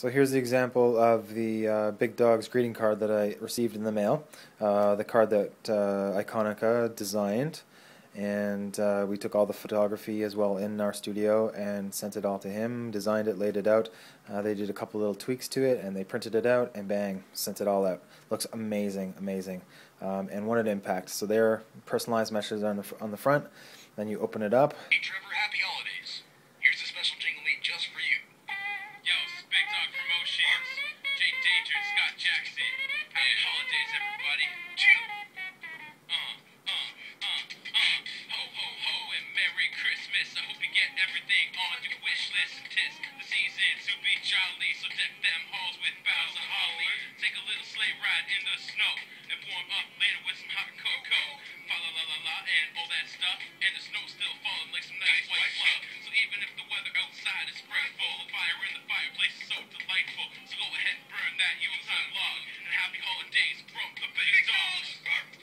So here's the example of the Big Dawg's greeting card that I received in the mail, the card that Iconica designed, and we took all the photography as well in our studio and sent it all to him, designed it, laid it out. They did a couple little tweaks to it and they printed it out and bang, sent it all out. Looks amazing, amazing, and what an impact. So there are personalized messages on the front, then you open it up. Hey Trevor, happy holidays. Here's a special jingle lead just for you. Yo, this is Big Dawg Promotions. Jay Danger and Scott Jackson. Happy holidays, everybody. Ho, ho, ho, and Merry Christmas. I hope you get everything on your wish list. Tis the season to be jolly, so deck them halls with boughs of holly. Take a little sleigh ride in the snow and warm up later with some hot cocoa. Fa la la la la and all that stuff, and the snow's still falling like some nice white love. So even if the weather outside is frightful, the fire in the fireplace is so delightful. So go ahead and burn that Yuletide log, and happy holidays from the Big Dawg.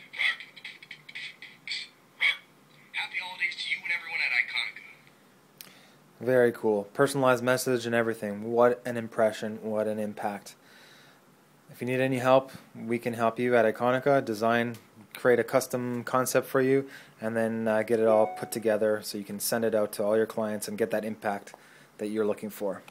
Happy holidays to you and everyone at Iconica. Very cool. Personalized message and everything. What an impression, what an impact. If you need any help, we can help you at Iconica. Design, create a custom concept for you, and then get it all put together so you can send it out to all your clients and get that impact that you're looking for.